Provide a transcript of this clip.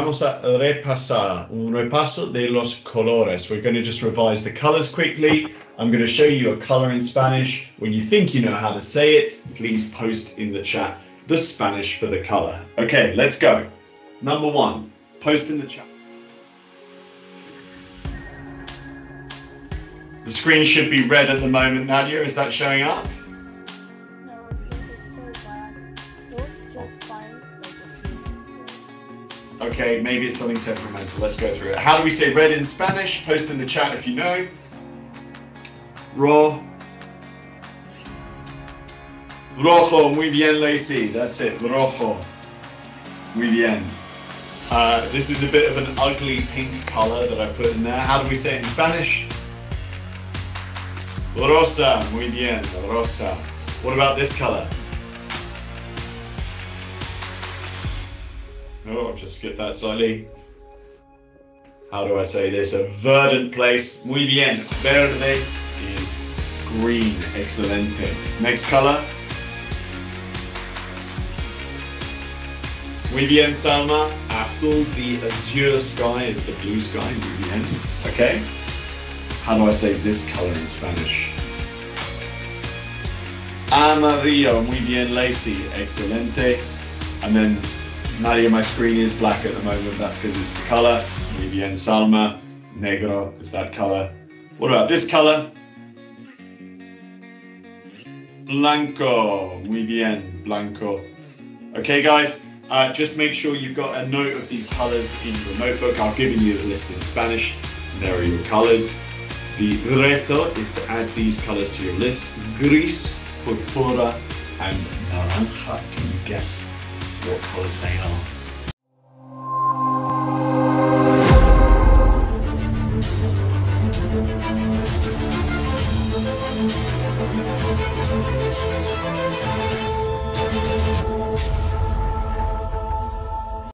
vamos a repasar, un repaso de los colores. We're going to just revise the colors quickly. I'm going to show you a color in Spanish. When you think you know how to say it, please post in the chat the Spanish for the color. Okay, let's go. Number one, post in the chat. The screen should be red at the moment, Nadia. Is that showing up? No, it's so bad. Yours just fine. Okay, maybe it's something temperamental. Let's go through it. How do we say red in Spanish? Post in the chat if you know. Rojo, muy bien, Lacey. That's it, rojo. Muy bien. This is a bit of an ugly pink color that I put in there. How do we say it in Spanish? Rosa, muy bien, rosa. What about this color? Oh, I'll just skip that slightly. How do I say this? A verdant place. Muy bien. Verde is green. Excelente. Next color. Muy bien, Salma. After the azure sky is the blue sky. Muy bien. Okay. How do I say this color in Spanish? Amarillo. Muy bien, Lacey. Excelente. And then Nadia, my screen is black at the moment. That's because it's the color. Muy bien, Salma. Negro is that color. What about this color? Blanco. Muy bien, blanco. Okay, guys, just make sure you've got a note of these colors in your notebook. I've given you the list in Spanish. There are your colors. The reto is to add these colors to your list. Gris, purpura, and naranja. Can you guess what colors they are?